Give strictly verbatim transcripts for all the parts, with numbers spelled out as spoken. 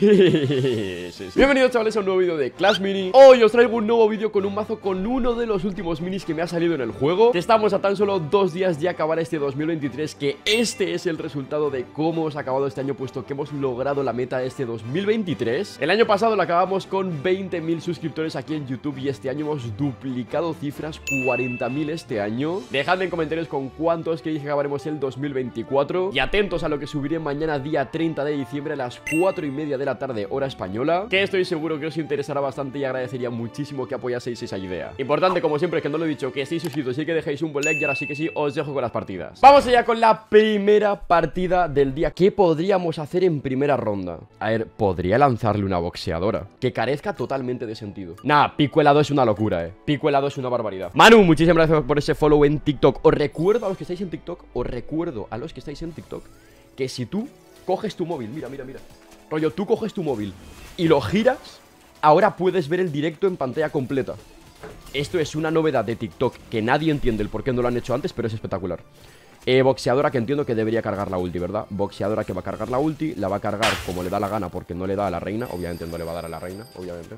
Sí, sí. Bienvenidos, chavales, a un nuevo vídeo de Clash Mini. Hoy os traigo un nuevo vídeo con un mazo con uno de los últimos minis que me ha salido en el juego. Estamos a tan solo dos días de acabar este dos mil veintitrés, que este es el resultado de cómo os ha acabado este año, puesto que hemos logrado la meta de este dos mil veintitrés. El año pasado la acabamos con veinte mil suscriptores aquí en YouTube, y este año hemos duplicado cifras, cuarenta mil este año. Dejadme en comentarios con cuántos queréis que acabaremos el dos mil veinticuatro. Y atentos a lo que subiré mañana, día treinta de diciembre, a las cuatro y media de la tarde, hora española, que estoy seguro que os interesará bastante, y agradecería muchísimo que apoyaseis esa idea. Importante, como siempre, que no lo he dicho, que estéis suscritos y que dejéis un buen like. Y ahora sí que sí, os dejo con las partidas. Vamos allá con la primera partida del día. ¿Qué podríamos hacer en primera ronda? A ver, podría lanzarle una boxeadora, que carezca totalmente de sentido. Nah, pico helado es una locura, eh. Pico helado es una barbaridad. Manu, muchísimas gracias por ese follow en TikTok. Os recuerdo a los que estáis en TikTok, os recuerdo a los que estáis en TikTok, que si tú coges tu móvil, mira, mira, mira. Rollo, tú coges tu móvil y lo giras, ahora puedes ver el directo en pantalla completa. Esto es una novedad de TikTok que nadie entiende el por qué no lo han hecho antes, pero es espectacular. Eh, boxeadora, que entiendo que debería cargar la ulti, ¿verdad? Boxeadora que va a cargar la ulti, la va a cargar como le da la gana, porque no le da a la reina. Obviamente no le va a dar a la reina, obviamente.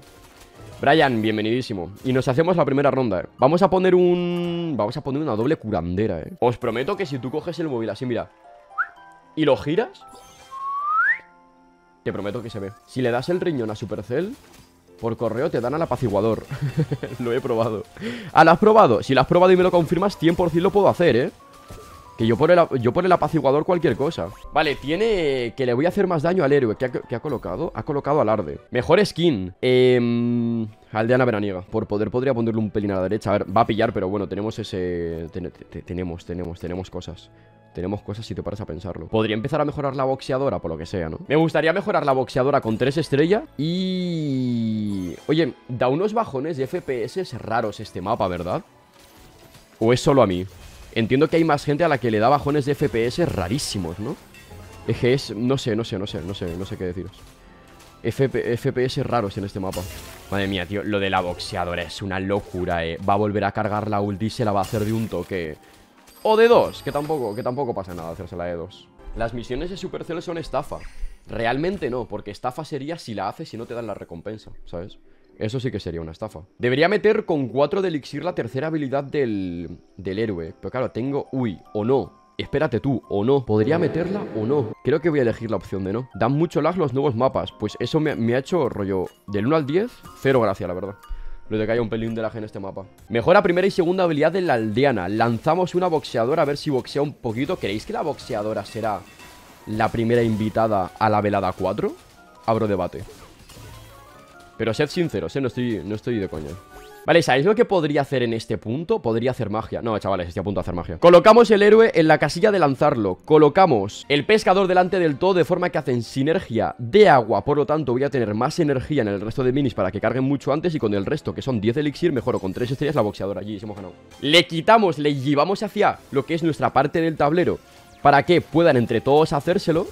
Brian, bienvenidísimo. Y nos hacemos la primera ronda, eh. Vamos a poner un... Vamos a poner una doble curandera, eh. Os prometo que si tú coges el móvil así, mira, y lo giras, te prometo que se ve. Si le das el riñón a Supercell, por correo te dan al apaciguador. Lo he probado. Ah, ¿lo has probado? Si lo has probado y me lo confirmas, cien por cien lo puedo hacer, ¿eh? Que yo por el, yo por el apaciguador cualquier cosa. Vale, tiene... Que le voy a hacer más daño al héroe. ¿Qué ha, qué ha colocado? Ha colocado alarde. Mejor skin. Eh... Aldeana veraniega. Por poder podría ponerle un pelín a la derecha. A ver, va a pillar, pero bueno, tenemos ese... Ten, te, tenemos, tenemos, tenemos cosas. Tenemos cosas si te paras a pensarlo. Podría empezar a mejorar la boxeadora, por lo que sea, ¿no? Me gustaría mejorar la boxeadora con tres estrellas. Y... Oye, da unos bajones de F P S raros este mapa, ¿verdad? ¿O es solo a mí? Entiendo que hay más gente a la que le da bajones de F P S rarísimos, ¿no? Es que es... No sé, no sé, no sé, no sé, no sé qué deciros. F P F P S raros en este mapa. Madre mía, tío, lo de la boxeadora es una locura, eh. Va a volver a cargar la ulti y se la va a hacer de un toque. O de dos, que tampoco, que tampoco pasa nada hacérsela de dos. Las misiones de Supercell son estafa. Realmente no, porque estafa sería si la haces y no te dan la recompensa, ¿sabes? Eso sí que sería una estafa. Debería meter con cuatro de elixir la tercera habilidad del, del héroe. Pero claro, tengo... Uy, o no. Espérate tú, o no. ¿Podría meterla o no? Creo que voy a elegir la opción de no. Dan mucho lag los nuevos mapas. Pues eso me, me ha hecho rollo... Del uno al diez, cero gracia, la verdad. Lo de que haya un pelín de lag en este mapa. Mejora primera y segunda habilidad de la aldeana. Lanzamos una boxeadora a ver si boxea un poquito. ¿Creéis que la boxeadora será la primera invitada a la velada cuatro? Abro debate. Pero sed sinceros, ¿eh? No estoy, no estoy de coña. Vale, ¿sabéis lo que podría hacer en este punto? Podría hacer magia. No, chavales, estoy a punto de hacer magia. Colocamos el héroe en la casilla de lanzarlo. Colocamos el pescador delante del todo, de forma que hacen sinergia de agua. Por lo tanto, voy a tener más energía en el resto de minis para que carguen mucho antes. Y con el resto, que son diez elixir, mejoro con tres estrellas la boxeadora. Allí, se hemos ganado. Le quitamos, le llevamos hacia lo que es nuestra parte del tablero, para que puedan entre todos hacérselo.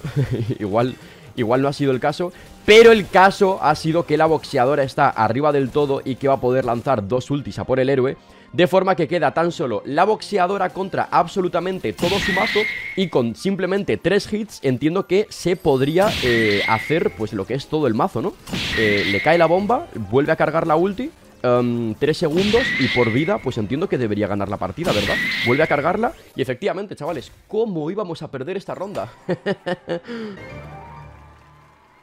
Igual... Igual no ha sido el caso, pero el caso ha sido que la boxeadora está arriba del todo y que va a poder lanzar dos ultis a por el héroe, de forma que queda tan solo la boxeadora contra absolutamente todo su mazo, y con simplemente tres hits entiendo que se podría eh, hacer pues lo que es todo el mazo, ¿no? Eh, le cae la bomba, vuelve a cargar la ulti, um, tres segundos y por vida pues entiendo que debería ganar la partida, ¿verdad? Vuelve a cargarla y efectivamente, chavales, ¿cómo íbamos a perder esta ronda?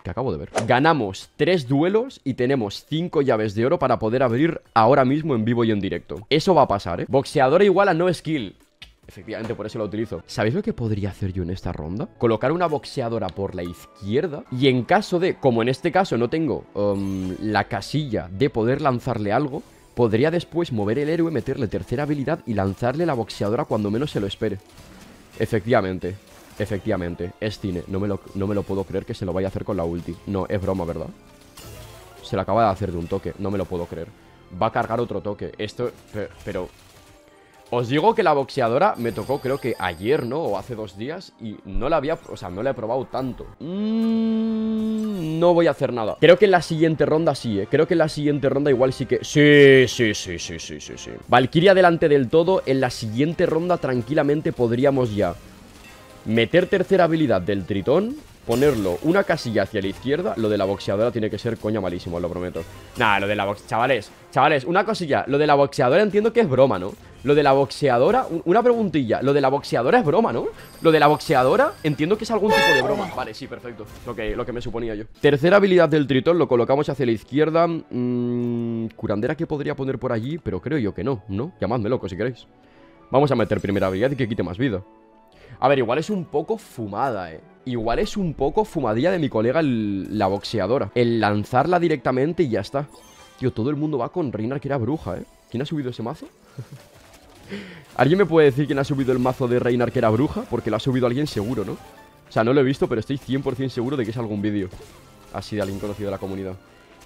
Que acabo de ver. Ganamos tres duelos y tenemos cinco llaves de oro para poder abrir ahora mismo en vivo y en directo. Eso va a pasar, ¿eh? Boxeadora igual a no skill. Efectivamente, por eso la utilizo. ¿Sabéis lo que podría hacer yo en esta ronda? Colocar una boxeadora por la izquierda, y en caso de, como en este caso no tengo um, la casilla de poder lanzarle algo, podría después mover el héroe, meterle tercera habilidad y lanzarle la boxeadora cuando menos se lo espere. Efectivamente. Efectivamente, es cine, no me, lo, no me lo puedo creer que se lo vaya a hacer con la ulti. No, es broma, ¿verdad? Se lo acaba de hacer de un toque, no me lo puedo creer. Va a cargar otro toque, esto... Pero... Os digo que la boxeadora me tocó creo que ayer, ¿no? O hace dos días, y no la había... O sea, no la he probado tanto. Mm, no voy a hacer nada. Creo que en la siguiente ronda sí, ¿eh? Creo que en la siguiente ronda igual sí que... Sí, sí, sí, sí, sí, sí, sí. Valkyria delante del todo, en la siguiente ronda tranquilamente podríamos ya... meter tercera habilidad del tritón, ponerlo una casilla hacia la izquierda. Lo de la boxeadora tiene que ser coña malísimo, os lo prometo. Nah, lo de la boxeadora, chavales, chavales, una cosilla, lo de la boxeadora entiendo que es broma, ¿no? Lo de la boxeadora, una preguntilla, lo de la boxeadora es broma, ¿no? Lo de la boxeadora entiendo que es algún tipo de broma. Vale, sí, perfecto, lo que, lo que me suponía yo. Tercera habilidad del tritón, lo colocamos hacia la izquierda. mm, Curandera que podría poner por allí, pero creo yo que no, ¿no? Llamadme loco si queréis. Vamos a meter primera habilidad y que quite más vida. A ver, igual es un poco fumada, eh. Igual es un poco fumadilla de mi colega el, la boxeadora. El lanzarla directamente y ya está. Tío, todo el mundo va con Reinar, que era bruja, eh. ¿Quién ha subido ese mazo? ¿Alguien me puede decir quién ha subido el mazo de Reinar, que era bruja? Porque lo ha subido alguien seguro, ¿no? O sea, no lo he visto, pero estoy cien por cien seguro de que es algún vídeo así de alguien conocido de la comunidad.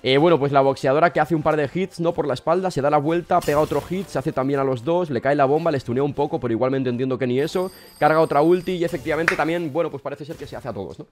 Eh, bueno, pues la boxeadora que hace un par de hits, ¿no? Por la espalda, se da la vuelta, pega otro hit, se hace también a los dos, le cae la bomba, le stunea un poco, pero igualmente entiendo que ni eso. Carga otra ulti y efectivamente también, bueno, pues parece ser que se hace a todos, ¿no?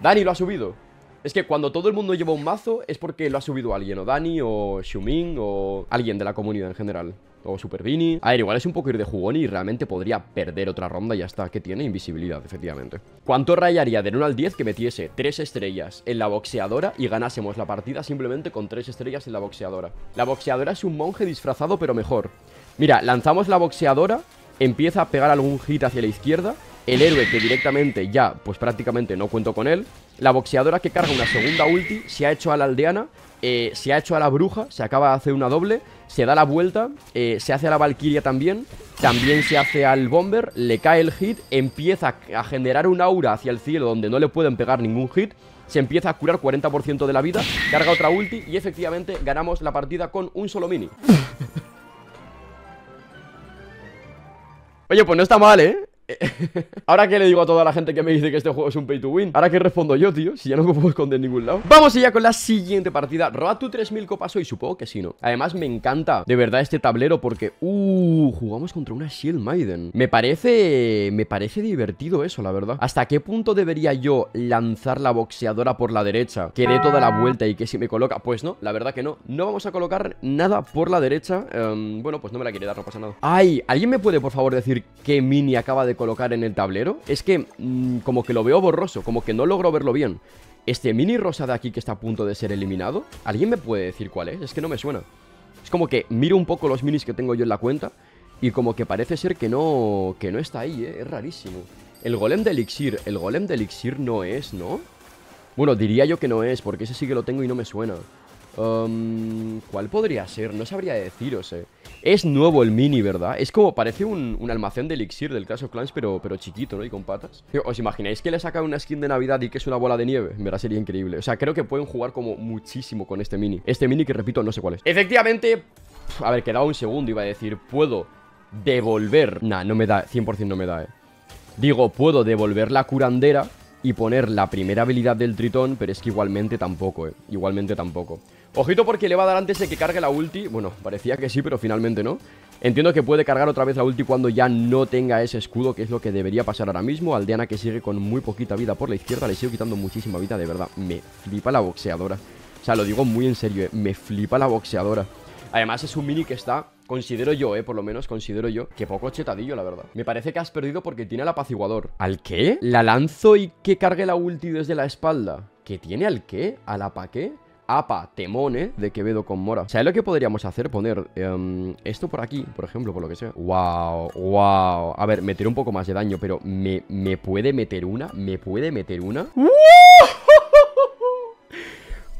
Dani lo ha subido. Es que cuando todo el mundo lleva un mazo es porque lo ha subido alguien, o Dani, o Shumin, o alguien de la comunidad en general, o Supervini. A ver, igual es un poco ir de jugón y realmente podría perder otra ronda y ya está. Que tiene invisibilidad, efectivamente. ¿Cuánto rayaría del uno al diez que metiese tres estrellas en la boxeadora y ganásemos la partida simplemente con tres estrellas en la boxeadora? La boxeadora es un monje disfrazado, pero mejor. Mira, lanzamos la boxeadora, empieza a pegar algún hit hacia la izquierda. El héroe que directamente ya, pues prácticamente no cuento con él. La boxeadora que carga una segunda ulti, se ha hecho a la aldeana, eh, se ha hecho a la bruja, se acaba de hacer una doble, se da la vuelta, eh, se hace a la valquiria también, también se hace al bomber, le cae el hit, empieza a generar un aura hacia el cielo donde no le pueden pegar ningún hit, se empieza a curar cuarenta por ciento de la vida, carga otra ulti y efectivamente ganamos la partida con un solo mini. Oye, pues no está mal, ¿eh? ¿Ahora qué le digo a toda la gente que me dice que este juego es un pay to win? ¿Ahora qué respondo yo, tío? Si ya no me puedo esconder en ningún lado. Vamos allá con la siguiente partida. ¿Roba tú tres mil copas hoy? Supongo que sí, ¿no? Además me encanta de verdad este tablero porque... Uh, jugamos contra una Shield Maiden. Me parece... Me parece divertido eso, la verdad. ¿Hasta qué punto debería yo lanzar la boxeadora por la derecha? Que dé toda la vuelta y que si me coloca... Pues no, la verdad que no. No vamos a colocar nada por la derecha. um, Bueno, pues no me la quiere dar, no pasa nada. Ay, ¿alguien me puede por favor decir qué mini acaba de colocar en el tablero? Es que mmm, como que lo veo borroso, como que no logro verlo bien. Este mini rosa de aquí que está a punto de ser eliminado, ¿alguien me puede decir cuál es? Es que no me suena. Es como que miro un poco los minis que tengo yo en la cuenta y como que parece ser que no, que no está ahí, ¿eh? Es rarísimo. El golem de elixir, el golem de elixir no es, ¿no? Bueno, diría yo que no es, porque ese sí que lo tengo y no me suena. Um, ¿Cuál podría ser? No sabría deciros, eh. Es nuevo el mini, ¿verdad? Es como, parece un, un almacén de elixir del Clash of Clans, pero, pero chiquito, ¿no? Y con patas. ¿Os imagináis que le sacan una skin de Navidad y que es una bola de nieve? En verdad sería increíble. O sea, creo que pueden jugar como muchísimo con este mini. Este mini que, repito, no sé cuál es. Efectivamente, a ver, quedaba un segundo, iba a decir, puedo devolver... Nah, no me da, cien por cien no me da, eh. Digo, puedo devolver la curandera y poner la primera habilidad del tritón, pero es que igualmente tampoco, eh. Igualmente tampoco. Ojito porque le va a dar antes de que cargue la ulti. Bueno, parecía que sí, pero finalmente no. Entiendo que puede cargar otra vez la ulti cuando ya no tenga ese escudo, que es lo que debería pasar ahora mismo. Aldeana que sigue con muy poquita vida por la izquierda. Le sigo quitando muchísima vida, de verdad. Me flipa la boxeadora. O sea, lo digo muy en serio, eh. Me flipa la boxeadora. Además es un mini que está... Considero yo, eh, por lo menos considero yo que poco chetadillo, la verdad. Me parece que has perdido porque tiene al apaciguador. ¿Al qué? ¿La lanzo y que cargue la ulti desde la espalda? ¿Que tiene al qué? ¿Al apa qué? Apa, temón, eh, de Quevedo con Mora. ¿Sabes lo que podríamos hacer? Poner um, esto por aquí, por ejemplo, por lo que sea. Wow, wow. A ver, meter un poco más de daño, pero me, me puede meter una, me puede meter una. ¡Uh!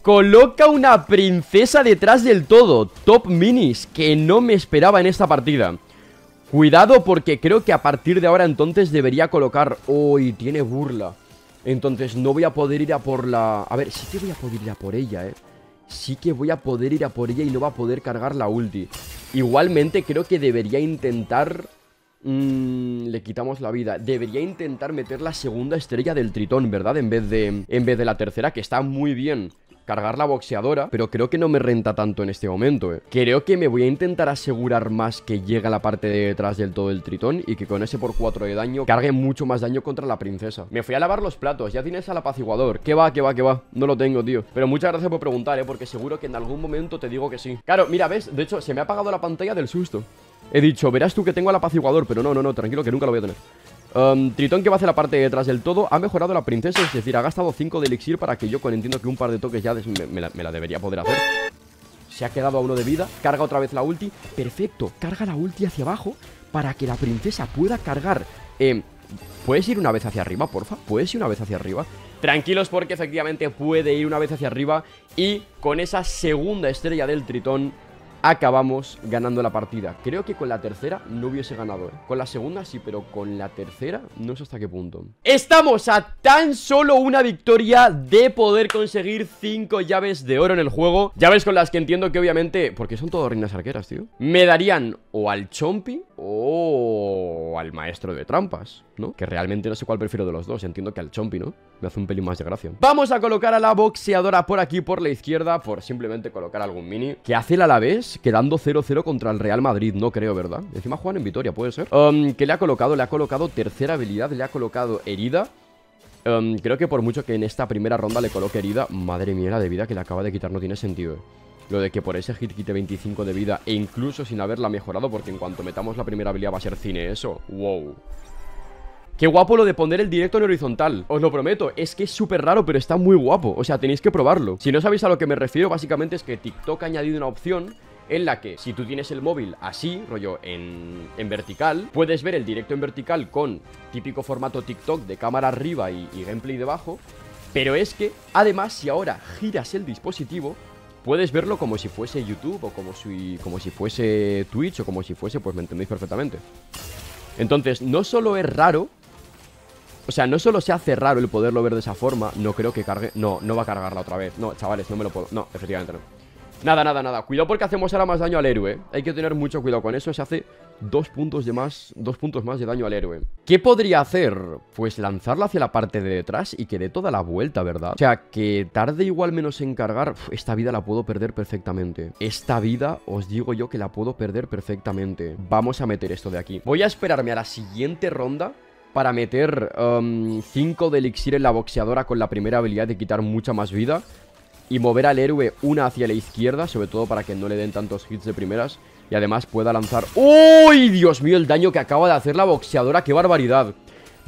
Coloca una princesa detrás del todo. Top minis que no me esperaba en esta partida. Cuidado porque creo que a partir de ahora entonces debería colocar... Uy, oh, tiene burla. Entonces no voy a poder ir a por la... A ver, sí que voy a poder ir a por ella, eh. Sí que voy a poder ir a por ella y no va a poder cargar la ulti. Igualmente creo que debería intentar... Mm, le quitamos la vida. Debería intentar meter la segunda estrella del tritón, ¿verdad? En vez de, en vez de la tercera, que está muy bien cargar la boxeadora, pero creo que no me renta tanto en este momento, eh. Creo que me voy a intentar asegurar más que llegue a la parte de detrás del todo del tritón y que con ese por cuatro de daño cargue mucho más daño contra la princesa. Me fui a lavar los platos, ya tienes al apaciguador. ¿Qué va, qué va, qué va? No lo tengo, tío. Pero muchas gracias por preguntar, eh, porque seguro que en algún momento te digo que sí. Claro, mira, ves, de hecho se me ha apagado la pantalla del susto. He dicho, verás tú que tengo al apaciguador, pero no, no, no, tranquilo que nunca lo voy a tener. Um, Tritón, que va hacia la parte de atrás del todo, ha mejorado la princesa, es decir, ha gastado cinco de elixir para que yo, con entiendo que un par de toques ya me, me, la, me la debería poder hacer. Se ha quedado a uno de vida, carga otra vez la ulti. Perfecto, carga la ulti hacia abajo para que la princesa pueda cargar. Eh, ¿Puedes ir una vez hacia arriba, porfa? ¿Puedes ir una vez hacia arriba? Tranquilos, porque efectivamente puede ir una vez hacia arriba. Y con esa segunda estrella del Tritón acabamos ganando la partida. Creo que con la tercera no hubiese ganado, ¿eh? Con la segunda sí, pero con la tercera no sé hasta qué punto. Estamos a tan solo una victoria de poder conseguir cinco llaves de oro en el juego. Llaves con las que entiendo que obviamente, porque son todas reinas arqueras, tío, me darían o al Chompi o al maestro de trampas, ¿no? Que realmente no sé cuál prefiero de los dos. Entiendo que al Chompi, ¿no? Me hace un pelín más de gracia. Vamos a colocar a la boxeadora por aquí, por la izquierda, por simplemente colocar algún mini. Que hace el Alavés quedando cero cero contra el Real Madrid, no creo, ¿verdad? Encima juegan en Vitoria, ¿puede ser? Um, ¿Qué le ha colocado? Le ha colocado tercera habilidad, le ha colocado herida. Um, creo que por mucho que en esta primera ronda le coloque herida, madre mía, la de vida que le acaba de quitar no tiene sentido, ¿eh? Lo de que por ese hit quite veinticinco de vida e incluso sin haberla mejorado, porque en cuanto metamos la primera habilidad va a ser cine eso. Wow. Qué guapo lo de poner el directo en horizontal. Os lo prometo, es que es súper raro, pero está muy guapo. O sea, tenéis que probarlo. Si no sabéis a lo que me refiero, básicamente es que TikTok ha añadido una opción en la que si tú tienes el móvil así, rollo en, en vertical, puedes ver el directo en vertical con típico formato TikTok de cámara arriba y, y gameplay debajo. Pero es que, además, si ahora giras el dispositivo, puedes verlo como si fuese YouTube o como si, como si fuese Twitch o como si fuese, pues me entendéis perfectamente. Entonces, no solo es raro, o sea, no solo se hace raro el poderlo ver de esa forma, no creo que cargue, no, no va a cargarla otra vez. No, chavales, no me lo puedo, no, efectivamente no. Nada, nada, nada, cuidado porque hacemos ahora más daño al héroe. Hay que tener mucho cuidado con eso, se hace dos puntos de más, dos puntos más de daño al héroe. ¿Qué podría hacer? Pues lanzarlo hacia la parte de detrás y que dé toda la vuelta, ¿verdad? O sea, que tarde igual menos en cargar. Uf, esta vida la puedo perder perfectamente. Esta vida, os digo yo que la puedo perder perfectamente. Vamos a meter esto de aquí. Voy a esperarme a la siguiente ronda para meter cinco um, de elixir en la boxeadora con la primera habilidad de quitar mucha más vida y mover al héroe una hacia la izquierda, sobre todo para que no le den tantos hits de primeras y además pueda lanzar... ¡Uy! Dios mío, el daño que acaba de hacer la boxeadora, ¡qué barbaridad!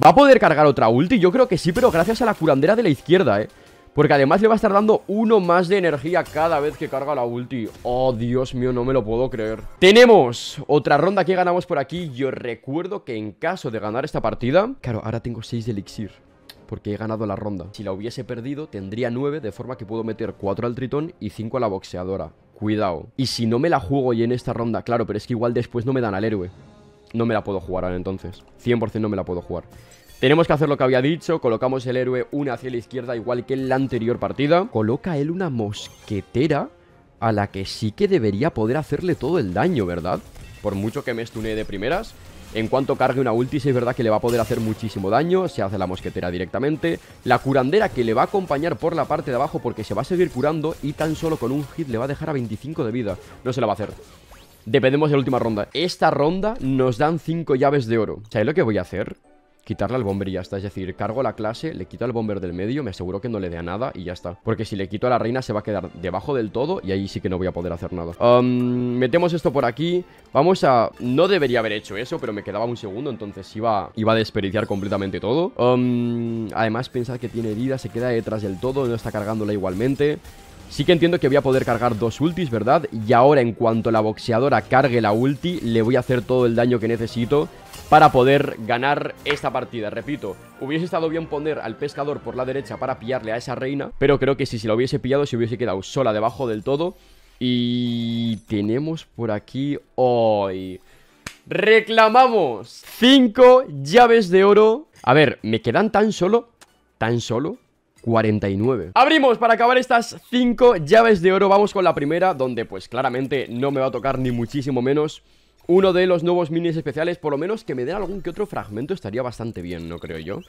¿Va a poder cargar otra ulti? Yo creo que sí, pero gracias a la curandera de la izquierda, ¿eh? Porque además le va a estar dando uno más de energía cada vez que carga la ulti. Oh, Dios mío, no me lo puedo creer. Tenemos otra ronda que ganamos por aquí. Yo recuerdo que en caso de ganar esta partida... Claro, ahora tengo seis de elixir, porque he ganado la ronda. Si la hubiese perdido, tendría nueve, de forma que puedo meter cuatro al Tritón y cinco a la boxeadora. Cuidado. Y si no me la juego y en esta ronda... Claro, pero es que igual después no me dan al héroe. No me la puedo jugar ahora entonces. cien por ciento no me la puedo jugar. Tenemos que hacer lo que había dicho, colocamos el héroe una hacia la izquierda igual que en la anterior partida. Coloca él una mosquetera a la que sí que debería poder hacerle todo el daño, ¿verdad? Por mucho que me estune de primeras, en cuanto cargue una ulti sí es verdad que le va a poder hacer muchísimo daño. Se hace la mosquetera directamente. La curandera que le va a acompañar por la parte de abajo porque se va a seguir curando y tan solo con un hit le va a dejar a veinticinco de vida. No se la va a hacer. Dependemos de la última ronda. Esta ronda nos dan cinco llaves de oro. ¿Sabéis lo que voy a hacer? Quitarle al bomber y ya está, es decir, cargo la clase, le quito al bomber del medio, me aseguro que no le dé a nada y ya está. Porque si le quito a la reina se va a quedar debajo del todo y ahí sí que no voy a poder hacer nada. um, Metemos esto por aquí. Vamos a... No debería haber hecho eso, pero me quedaba un segundo, entonces iba, iba a desperdiciar completamente todo. um, Además, pensad que tiene herida, se queda detrás del todo, no está cargándola igualmente. Sí que entiendo que voy a poder cargar dos ultis, ¿verdad? Y ahora en cuanto la boxeadora cargue la ulti, le voy a hacer todo el daño que necesito para poder ganar esta partida. Repito, hubiese estado bien poner al pescador por la derecha para pillarle a esa reina, pero creo que si se lo hubiese pillado se hubiese quedado sola debajo del todo. Y tenemos por aquí hoy... ¡Reclamamos! cinco llaves de oro. A ver, me quedan tan solo... Tan solo... cuarenta y nueve. Abrimos para acabar estas cinco llaves de oro. Vamos con la primera, donde pues claramente no me va a tocar ni muchísimo menos uno de los nuevos minis especiales. Por lo menos que me den algún que otro fragmento estaría bastante bien, ¿no creo yo?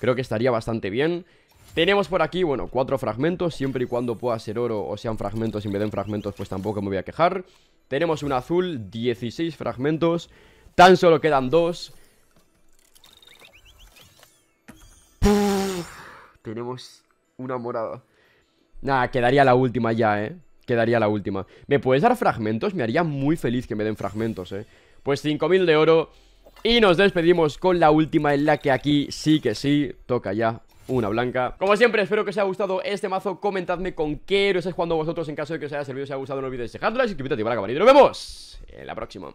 Creo que estaría bastante bien. Tenemos por aquí, bueno, cuatro fragmentos. Siempre y cuando pueda ser oro o sean fragmentos y me den fragmentos, pues tampoco me voy a quejar. Tenemos un azul, dieciséis fragmentos. Tan solo quedan dos. Tenemos una morada. Nah, quedaría la última ya, ¿eh? Quedaría la última. ¿Me puedes dar fragmentos? Me haría muy feliz que me den fragmentos, ¿eh? Pues cinco mil de oro. Y nos despedimos con la última, en la que aquí sí que sí toca ya una blanca. Como siempre, espero que os haya gustado este mazo. Comentadme con qué héroe estáis jugando vosotros, en caso de que os haya servido, si os haya gustado. No olvidéis dejadlo, suscribiros y activar la campanita. Y nos vemos en la próxima.